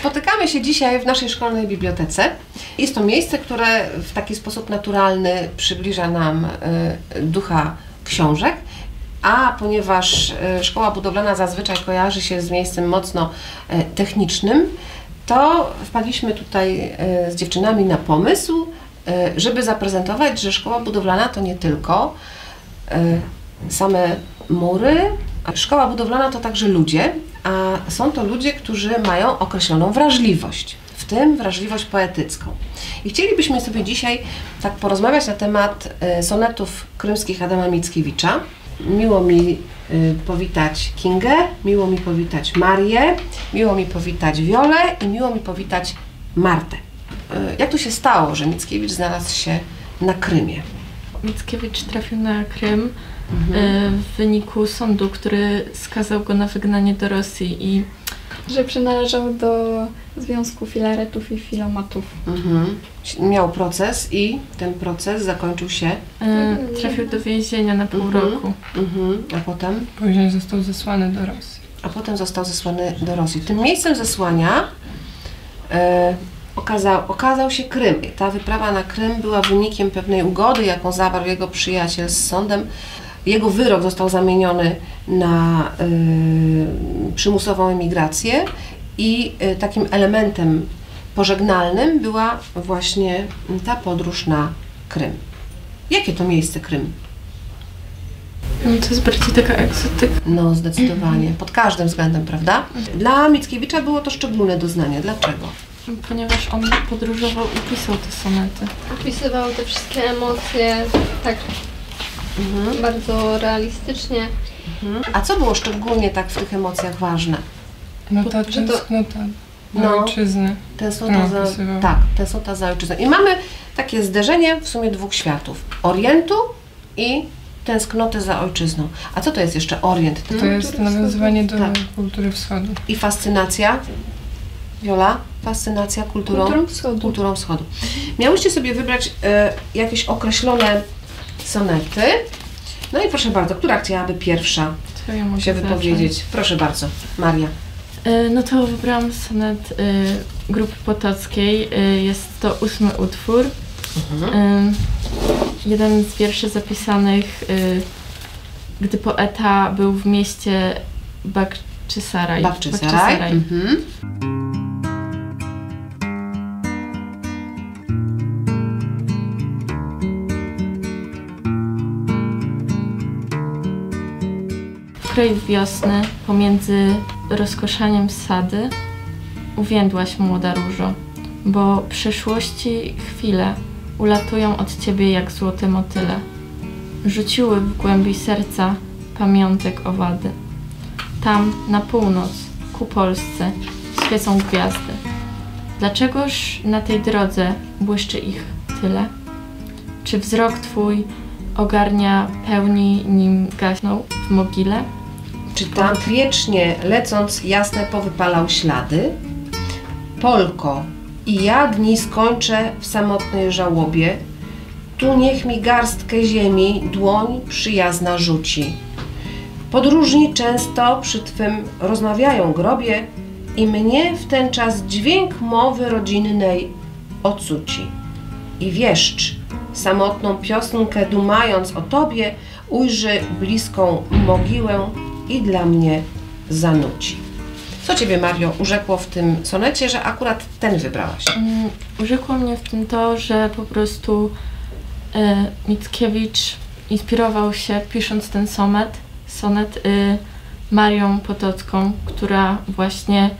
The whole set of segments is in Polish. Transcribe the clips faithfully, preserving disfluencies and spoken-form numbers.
Spotykamy się dzisiaj w naszej szkolnej bibliotece. Jest to miejsce, które w taki sposób naturalny przybliża nam ducha książek, a ponieważ szkoła budowlana zazwyczaj kojarzy się z miejscem mocno technicznym, to wpadliśmy tutaj z dziewczynami na pomysł, żeby zaprezentować, że szkoła budowlana to nie tylko same mury, a szkoła budowlana to także ludzie, a są to ludzie, którzy mają określoną wrażliwość, w tym wrażliwość poetycką. I chcielibyśmy sobie dzisiaj tak porozmawiać na temat sonetów krymskich Adama Mickiewicza. Miło mi powitać Kingę, miło mi powitać Marię, miło mi powitać Wiolę i miło mi powitać Martę. Jak to się stało, że Mickiewicz znalazł się na Krymie? Mickiewicz trafił na Krym mhm. w wyniku sądu, który skazał go na wygnanie do Rosji i że przynależał do związku filaretów i filomatów. Mhm. Miał proces i ten proces zakończył się? E, trafił do więzienia na pół mhm. roku. Mhm. A potem? Później został zesłany do Rosji. A potem został zesłany do Rosji. Tym miejscem zesłania e, Okazał, okazał się Krym. Ta wyprawa na Krym była wynikiem pewnej ugody, jaką zawarł jego przyjaciel z sądem. Jego wyrok został zamieniony na y, przymusową emigrację i y, takim elementem pożegnalnym była właśnie ta podróż na Krym. Jakie to miejsce Krym? No to jest bardziej taka egzotyka. No zdecydowanie, pod każdym względem, prawda? Dla Mickiewicza było to szczególne doznanie. Dlaczego? Ponieważ on podróżował i pisał te sonety. Opisywał te wszystkie emocje tak mhm. bardzo realistycznie. Mhm. A co było szczególnie tak w tych emocjach ważne? No ta tęsknota za no, ojczyznę. Tęsknota za, tak, tęsknota za ojczyznę. I mamy takie zderzenie w sumie dwóch światów. Orientu i tęsknoty za ojczyzną. A co to jest jeszcze orient? To, to jest nawiązywanie do tak. kultury wschodu. I fascynacja? Wiola? Fascynacja kulturą, kulturą, wschodu. kulturą wschodu. Miałyście sobie wybrać y, jakieś określone sonety. No i proszę bardzo, która chciałaby pierwsza ja się wypowiedzieć? Zacząć. Proszę bardzo, Maria. Y, no to wybrałam sonet y, grupy Potockiej. Y, jest to ósmy utwór. Mhm. Y, jeden z wierszy zapisanych, y, gdy poeta był w mieście Bakczysaraj. Bakczysaraj. Mhm. Kroj wiosny, pomiędzy rozkoszaniem sady, uwiędłaś młoda różo, bo przyszłości chwile ulatują od ciebie jak złote motyle. Rzuciły w głębi serca pamiątek owady. Tam, na północ, ku Polsce, świecą gwiazdy. Dlaczegoż na tej drodze błyszczy ich tyle? Czy wzrok twój ogarnia pełni, nim gaśnął w mogile? Czy tam wiecznie lecąc jasne powypalał ślady? Polko, i ja dni skończę w samotnej żałobie, tu niech mi garstkę ziemi dłoń przyjazna rzuci. Podróżni często przy twym rozmawiają grobie i mnie w ten czas dźwięk mowy rodzinnej ocuci. I wieszcz, samotną piosnkę dumając o tobie, ujrzy bliską mogiłę i dla mnie zanuci. Co ciebie, Mario, urzekło w tym sonecie, że akurat ten wybrałaś? Um, urzekło mnie w tym to, że po prostu e, Mickiewicz inspirował się, pisząc ten sonet, sonet e, Marią Potocką, która właśnie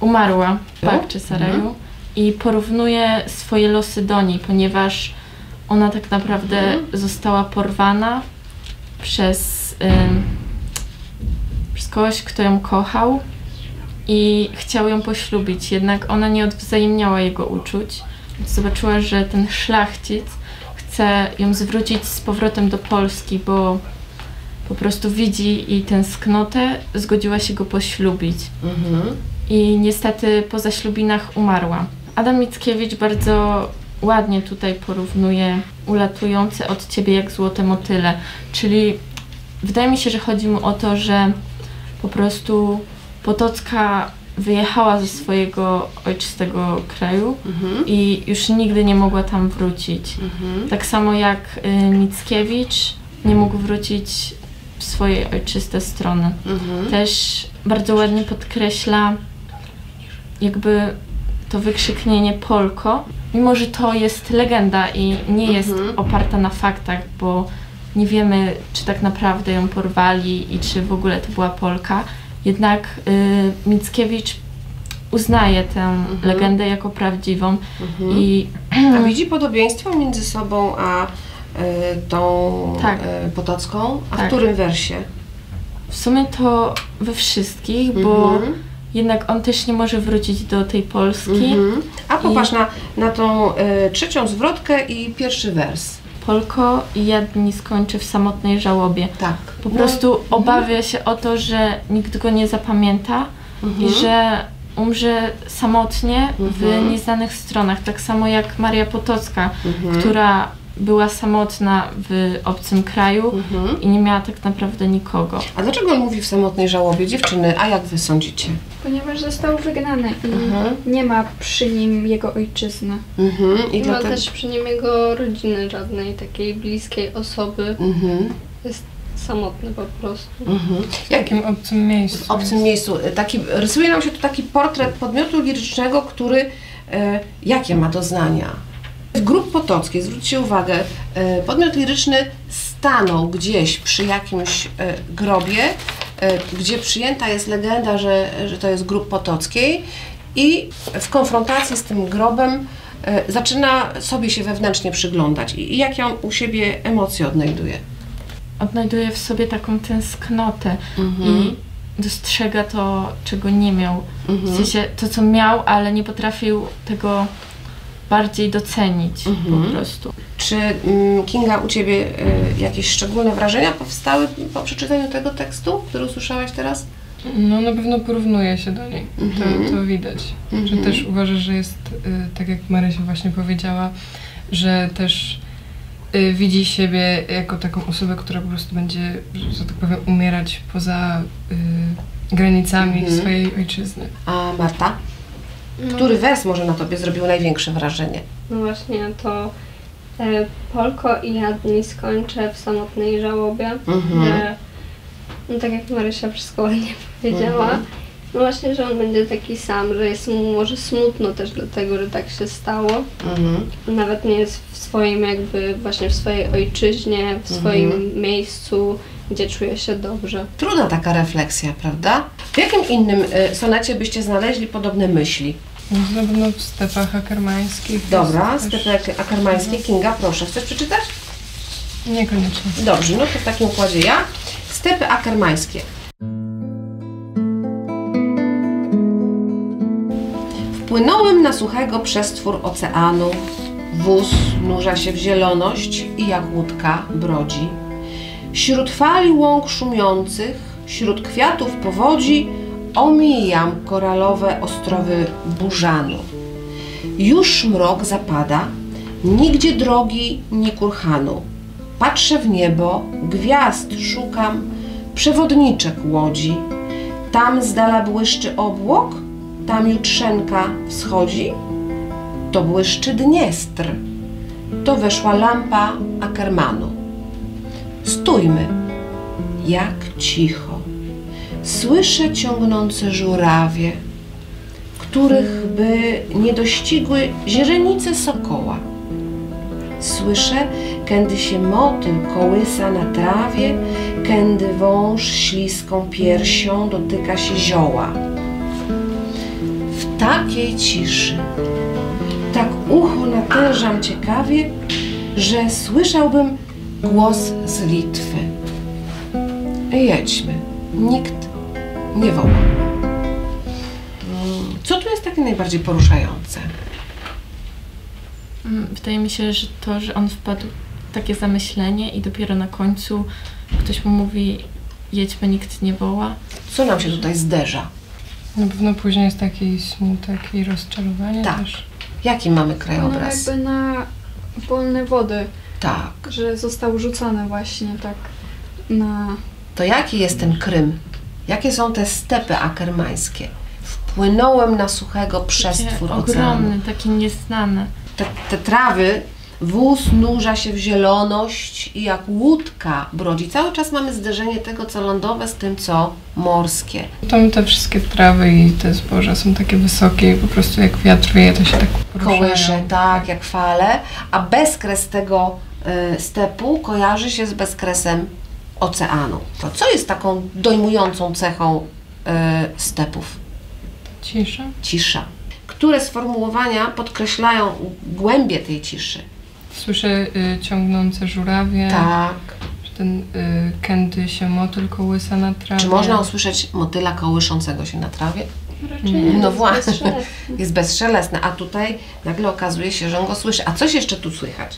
umarła w Bakczysaraju mhm. i porównuje swoje losy do niej, ponieważ ona tak naprawdę mhm. została porwana przez... E, kogoś, kto ją kochał i chciał ją poślubić, jednak ona nie odwzajemniała jego uczuć. Zobaczyła, że ten szlachcic chce ją zwrócić z powrotem do Polski, bo po prostu widzi jej tęsknotę, zgodziła się go poślubić. Mhm. I niestety po zaślubinach umarła. Adam Mickiewicz bardzo ładnie tutaj porównuje ulatujące od ciebie jak złote motyle, czyli wydaje mi się, że chodzi mu o to, że po prostu Potocka wyjechała ze swojego ojczystego kraju mhm. i już nigdy nie mogła tam wrócić. Mhm. Tak samo jak Mickiewicz nie mógł wrócić w swojej ojczyste strony. Mhm. Też bardzo ładnie podkreśla jakby to wykrzyknienie Polko, mimo że to jest legenda i nie jest mhm. oparta na faktach, bo nie wiemy, czy tak naprawdę ją porwali i czy w ogóle to była Polka. Jednak y, Mickiewicz uznaje tę mhm. legendę jako prawdziwą. Mhm. I... A widzi podobieństwo między sobą a y, tą tak. y, Potocką? A tak. w którym wersie? W sumie to we wszystkich, mhm. bo jednak on też nie może wrócić do tej Polski. Mhm. A popatrz I... na, na tą y, trzecią zwrotkę i pierwszy wers. Polko, ja dni skończę w samotnej żałobie. Tak. Po prostu no, obawia mm. się o to, że nikt go nie zapamięta mm-hmm. i że umrze samotnie mm-hmm. w nieznanych stronach. Tak samo jak Maria Potocka, mm-hmm. która była samotna w obcym kraju mm-hmm. i nie miała tak naprawdę nikogo. A dlaczego on mówi w samotnej żałobie? Dziewczyny, a jak wy sądzicie? Ponieważ został wygnany i mhm. nie ma przy nim jego ojczyzny. Mhm. I nie dlatego... ma też przy nim jego rodziny żadnej, takiej bliskiej osoby. Mhm. Jest samotny po prostu. Mhm. W takim obcym miejscu. W obcym miejscu. Taki, rysuje nam się tu taki portret podmiotu lirycznego, który e, jakie ma doznania? W Grup Potockiej, zwróćcie uwagę, podmiot liryczny stanął gdzieś przy jakimś grobie, gdzie przyjęta jest legenda, że, że to jest Grup Potockiej i w konfrontacji z tym grobem zaczyna sobie się wewnętrznie przyglądać. I jakie on u siebie emocje odnajduje? Odnajduje w sobie taką tęsknotę mhm. i dostrzega to, czego nie miał. Mhm. W sensie to, co miał, ale nie potrafił tego bardziej docenić mhm. po prostu. Czy Kinga, u Ciebie y, jakieś szczególne wrażenia powstały po przeczytaniu tego tekstu, który usłyszałaś teraz? No na pewno porównuje się do niej, mhm. to, to widać. Mhm. Że też uważasz, że jest, y, tak jak Marysia właśnie powiedziała, że też y, widzi siebie jako taką osobę, która po prostu będzie, że tak powiem, umierać poza y, granicami mhm. swojej ojczyzny. A Marta? Który wers może na Tobie zrobił największe wrażenie? No właśnie, to e, Polko i ja dni skończę w samotnej żałobie. Mhm. E, no tak jak Marysia wszystko ładnie powiedziała. Mhm. No właśnie, że on będzie taki sam, że jest mu może smutno też dlatego, że tak się stało. Mhm. Nawet nie jest w swoim jakby, właśnie w swojej ojczyźnie, w swoim mhm. miejscu, gdzie czuje się dobrze. Trudna taka refleksja, prawda? W jakim innym y, sonecie byście znaleźli podobne myśli? Na pewno w stepach akermańskich. Dobra, stepy akermańskie. Kinga, proszę, chcesz przeczytać? Niekoniecznie. Dobrze, no to w takim układzie ja. Stepy akermańskie. Wpłynąłem na suchego przestwór oceanu. Wóz nurza się w zieloność i jak łódka brodzi. Wśród fali łąk szumiących, wśród kwiatów powodzi omijam koralowe ostrowy Burzanu. Już mrok zapada, nigdzie drogi ni kurhanu. Patrzę w niebo, gwiazd szukam, przewodniczek łodzi. Tam z dala błyszczy obłok, tam jutrzenka wschodzi. To błyszczy Dniestr, to weszła lampa Akermanu. Stójmy, jak cicho, słyszę ciągnące żurawie, których by nie dościgły źrenice sokoła. Słyszę, kędy się motyl kołysa na trawie, kędy wąż śliską piersią dotyka się zioła. W takiej ciszy, tak ucho natężam ciekawie, że słyszałbym głos z Litwy. Jedźmy. Nikt nie woła. Co tu jest takie najbardziej poruszające? Wydaje mi się, że to, że on wpadł w takie zamyślenie i dopiero na końcu ktoś mu mówi jedźmy, nikt nie woła. Co nam się tutaj zderza? Na pewno później jest taki smutek i rozczarowanie tak. też. Jaki mamy krajobraz? No jakby na wolne wody. Tak. Że został rzucony właśnie tak na... To jaki jest ten Krym? Jakie są te stepy akermańskie? W Płynąłem na suchego przestwór oceanu. Ogromny, taki nieznany. Te, te trawy, wóz nurza się w zieloność i jak łódka brodzi. Cały czas mamy zderzenie tego, co lądowe z tym, co morskie. Tam te wszystkie trawy i te zboża są takie wysokie i po prostu jak wiatr wieje, to się tak poruszają. Kołysze, tak, jak fale. A bezkres tego y, stepu kojarzy się z bezkresem oceanu. To co jest taką dojmującą cechą y, stepów? Cisza. Cisza. Które sformułowania podkreślają głębię tej ciszy? Słyszę y, ciągnące żurawie. Tak. Czy ten y, kęty się motyl kołysa na trawie. Czy można usłyszeć motyla kołyszącego się na trawie? Raczej nie. No właśnie, jest bezszelestny. A tutaj nagle okazuje się, że on go słyszy. A coś jeszcze tu słychać?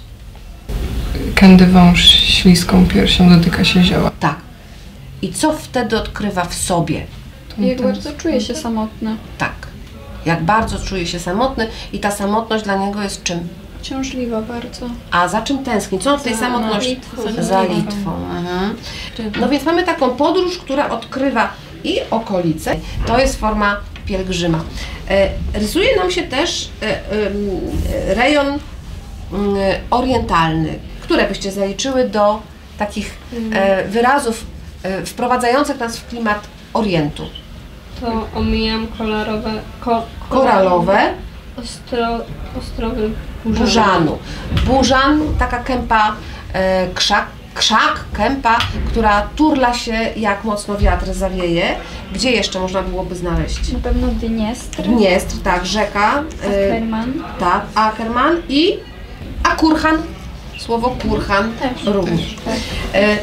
Kędy wąż śliską piersią dotyka się zioła. Tak. I co wtedy odkrywa w sobie? Tą, jak ten... bardzo czuje się samotny. Tak. Jak bardzo czuje się samotny i ta samotność dla niego jest czym? Ciążliwa bardzo. A za czym tęskni? Co on w tej samotności? Litwą. Za Litwą. Mhm. No więc mamy taką podróż, która odkrywa i okolice. To jest forma pielgrzyma. Rysuje nam się też rejon orientalny, które byście zaliczyły do takich wyrazów wprowadzających nas w klimat Orientu. To omijam kolorowe, ko, koralowe ostro, ostrowy Burzanu. Burzanu. Burzan, taka kępa, e, krzak, krzak, kępa, która turla się jak mocno wiatr zawieje. Gdzie jeszcze można byłoby znaleźć? Na pewno Dniestr. Dniestr, tak, rzeka. E, Akerman. Tak, Akerman i Akurhan. Słowo Kurhan też, również. Też, też. E,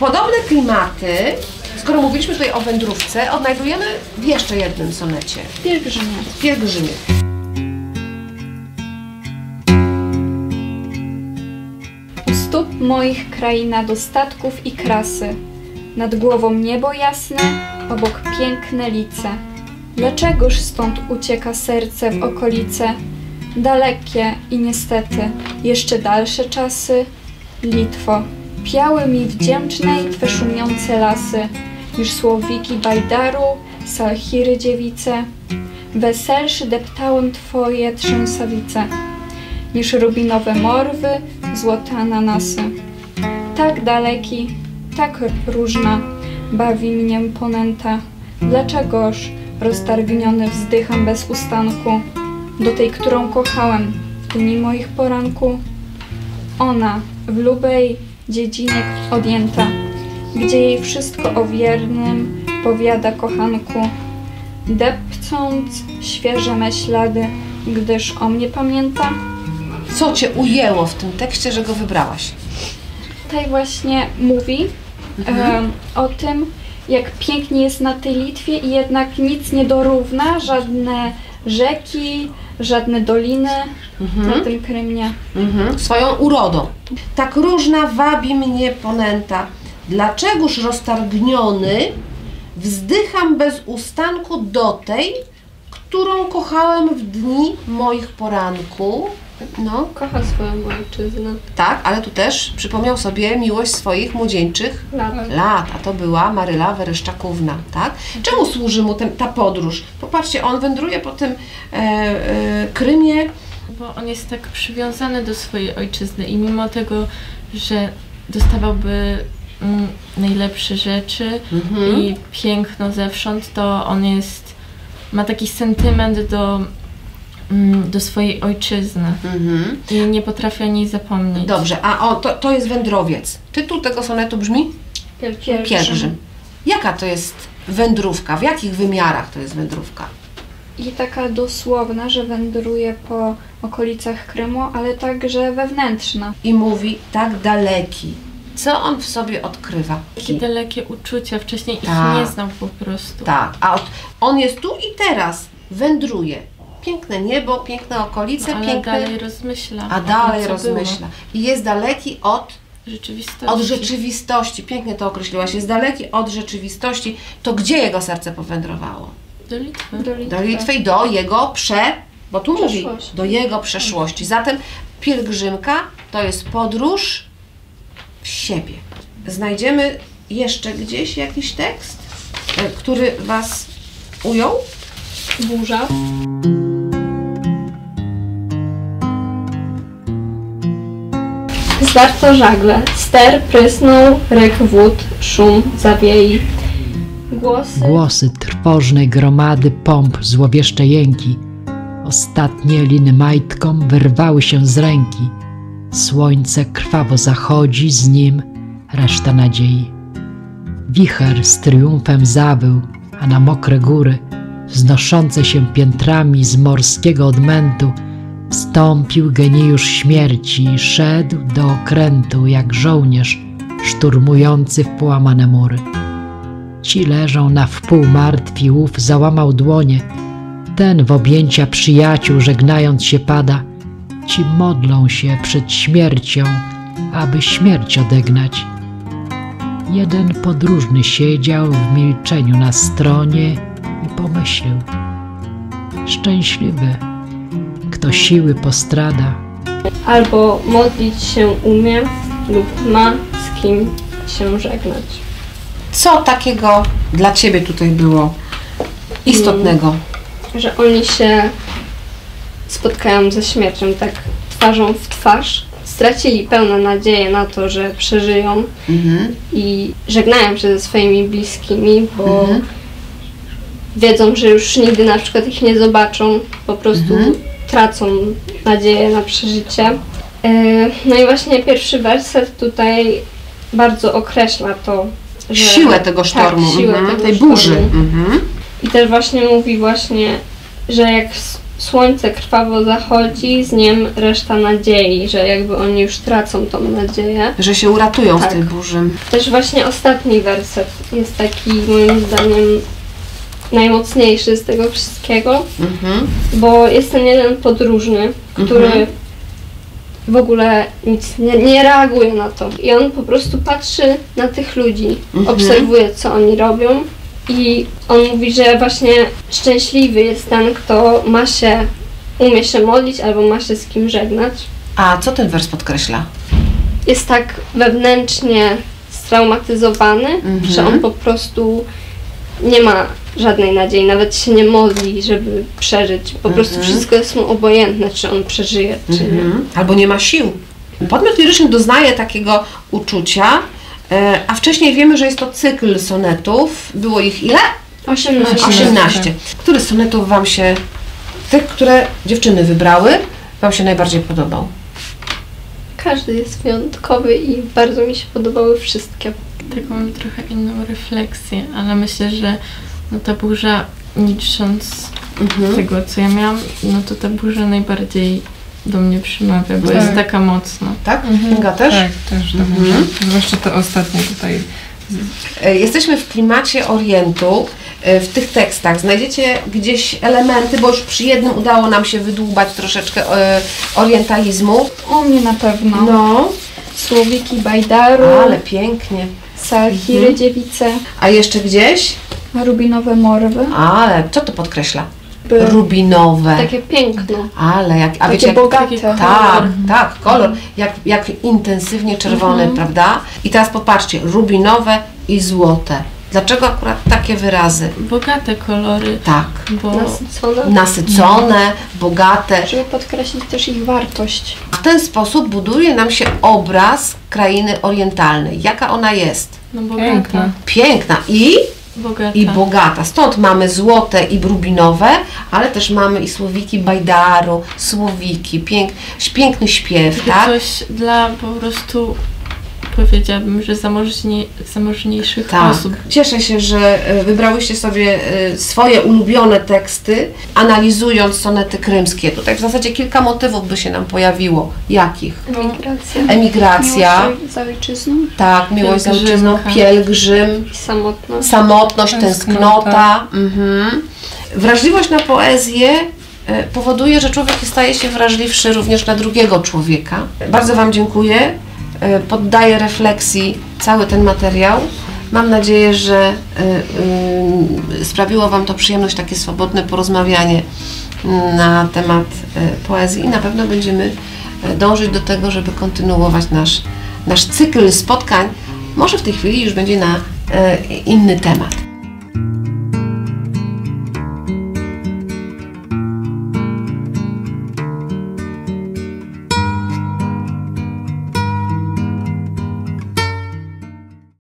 podobne klimaty. Skoro mówiliśmy tutaj o wędrówce, odnajdujemy w jeszcze jednym sonecie. Pielgrzymie. Pielgrzymie. U stóp moich kraina dostatków i krasy. Nad głową niebo jasne, obok piękne lice. Dlaczegoż stąd ucieka serce w okolice? Dalekie i niestety jeszcze dalsze czasy. Litwo, piały mi wdzięcznej Twe szumiące lasy. Niż słowiki bajdaru, salchiry dziewice, weselszy deptałem Twoje trzęsawice, niż rubinowe morwy, złote ananasy. Tak daleki, tak różna, bawi mnie ponęta, dlaczegoż roztargniony wzdycham bez ustanku, do tej, którą kochałem w dni moich poranku. Ona w lubej dziedzinie odjęta, gdzie jej wszystko o wiernym powiada kochanku, depcąc świeże me ślady, gdyż o mnie pamięta. Co Cię ujęło w tym tekście, że go wybrałaś? Tutaj właśnie mówi mhm. e, o tym, jak pięknie jest na tej Litwie i jednak nic nie dorówna, żadne rzeki, żadne doliny mhm. na tym Krymie. Mhm. Swoją urodą. Tak różna wabi mnie ponęta. Dlaczegoż roztargniony wzdycham bez ustanku do tej, którą kochałem w dni moich poranku. No. Kocha swoją ojczyznę. Tak, ale tu też przypomniał sobie miłość swoich młodzieńczych lat. lat. A to była Maryla Wereszczakówna, tak? Czemu służy mu ten, ta podróż? Popatrzcie, on wędruje po tym e, e, Krymie. Bo on jest tak przywiązany do swojej ojczyzny i mimo tego, że dostawałby najlepsze rzeczy mhm. i piękno zewsząd, to on jest, ma taki sentyment do, do swojej ojczyzny mhm. i nie potrafi o niej zapomnieć. Dobrze, a o, to, to jest wędrowiec. Tytuł tego sonetu brzmi? Pielgrzym. Pielgrzym. Jaka to jest wędrówka? W jakich wymiarach to jest wędrówka? I taka dosłowna, że wędruje po okolicach Krymu, ale także wewnętrzna. I mówi tak daleki. Co on w sobie odkrywa? Takie dalekie uczucia, wcześniej tak. ich nie znał po prostu. Tak, a on jest tu i teraz, wędruje. Piękne niebo, piękne okolice, no, ale piękne... dalej rozmyśla. A dalej tym, rozmyśla. Było. I jest daleki od rzeczywistości. od rzeczywistości. Pięknie to określiłaś. Jest daleki od rzeczywistości. To gdzie jego serce powędrowało? Do Litwy. Do Litwy, do Litwy i do jego prze... Bo tu mówi, do jego przeszłości. Zatem pielgrzymka to jest podróż w siebie. Znajdziemy jeszcze gdzieś jakiś tekst, który Was ujął? burza. Zwarto żagle, ster prysnął, ryk wód, szum zawiei. Głosy... Głosy trwożnej gromady pomp, złowieszcze jęki. Ostatnie liny majtkom wyrwały się z ręki. Słońce krwawo zachodzi, z nim reszta nadziei. Wicher z triumfem zawył, a na mokre góry, wznoszące się piętrami z morskiego odmętu, wstąpił geniusz śmierci i szedł do okrętu jak żołnierz szturmujący w połamane mury. Ci leżą na wpół martwi, łów załamał dłonie, ten w objęcia przyjaciół żegnając się pada. Ci modlą się przed śmiercią, aby śmierć odegnać. Jeden podróżny siedział w milczeniu na stronie i pomyślił: szczęśliwy, kto siły postrada. Albo modlić się umie, lub ma z kim się żegnać. Co takiego dla ciebie tutaj było istotnego? Hmm, że oni się spotkają ze śmiercią, tak twarzą w twarz. Stracili pełną nadzieję na to, że przeżyją mhm. i żegnają się ze swoimi bliskimi, bo mhm. wiedzą, że już nigdy na przykład ich nie zobaczą, po prostu mhm. tracą nadzieję na przeżycie. No i właśnie pierwszy werset tutaj bardzo określa to, że... Siłę tego sztormu, tak, siłę mhm. tego tej sztormu. burzy. Mhm. I też właśnie mówi właśnie, że jak słońce krwawo zachodzi, z niem reszta nadziei, że jakby oni już tracą tą nadzieję. Że się uratują tak. w tej burzy. Też właśnie ostatni werset jest taki moim zdaniem najmocniejszy z tego wszystkiego, mhm. bo jest ten jeden podróżny, który mhm. w ogóle nic nie, nie reaguje na to. I on po prostu patrzy na tych ludzi, mhm. obserwuje, co oni robią. I on mówi, że właśnie szczęśliwy jest ten, kto ma się, umie się modlić albo ma się z kim żegnać. A co ten wers podkreśla? Jest tak wewnętrznie straumatyzowany, mhm. że on po prostu nie ma żadnej nadziei, nawet się nie modli, żeby przeżyć. Po mhm. prostu wszystko jest mu obojętne, czy on przeżyje, czy mhm. nie. Albo nie ma sił. Podmiot liryczny doznaje takiego uczucia. A wcześniej wiemy, że jest to cykl sonetów. Było ich ile? osiemnaście. osiemnaście. Który z sonetów Wam się, tych, które dziewczyny wybrały, Wam się najbardziej podobał? Każdy jest wyjątkowy i bardzo mi się podobały wszystkie. Tak, mam trochę inną refleksję, ale myślę, że no ta burza, licząc mhm. tego, co ja miałam, no to ta burza najbardziej do mnie przymawia, bo tak. jest taka mocna. Tak? Mhm. Inga też? Tak, też do mnie. Mhm. Zwłaszcza to ostatnie tutaj. Jesteśmy w klimacie Orientu. W tych tekstach znajdziecie gdzieś elementy, bo już przy jednym udało nam się wydłubać troszeczkę orientalizmu. U mnie na pewno. No. Słowiki Bajdaru. Ale pięknie. Salchiry mhm. dziewice. A jeszcze gdzieś? Rubinowe morwy. Ale co to podkreśla? Rubinowe. Takie piękne. Ale jak, a wiecie, jak, bogate. Tak, mhm. tak, kolor. Jak, jak intensywnie czerwony, mhm. prawda? I teraz popatrzcie, rubinowe i złote. Dlaczego akurat takie wyrazy? Bogate kolory. Tak. Bo... Nasycone. Nasycone, mhm. bogate. Żeby podkreślić też ich wartość. W ten sposób buduje nam się obraz krainy orientalnej. Jaka ona jest? No bogata. Piękna. Piękna. I... Bogata. I bogata. Stąd mamy złote i rubinowe, ale też mamy i słowiki Bajdaru, słowiki, pięk, piękny śpiew, Takie tak? Coś dla po prostu, powiedziałabym, że zamożniej, zamożniejszych tak. osób. Cieszę się, że wybrałyście sobie swoje ulubione teksty, analizując sonety krymskie. Tutaj w zasadzie kilka motywów by się nam pojawiło. Jakich? Emigracja. Emigracja. Miłość za ojczyzną. Tak, miłość za ojczyzną. Pielgrzym. Samotność. Samotność, tęsknota. Mhm. Wrażliwość na poezję powoduje, że człowiek staje się wrażliwszy również na drugiego człowieka. Bardzo Wam dziękuję. Poddaję refleksji cały ten materiał. Mam nadzieję, że y, y, sprawiło Wam to przyjemność, takie swobodne porozmawianie na temat y, poezji i na pewno będziemy dążyć do tego, żeby kontynuować nasz, nasz cykl spotkań. Może w tej chwili już będzie na y, inny temat.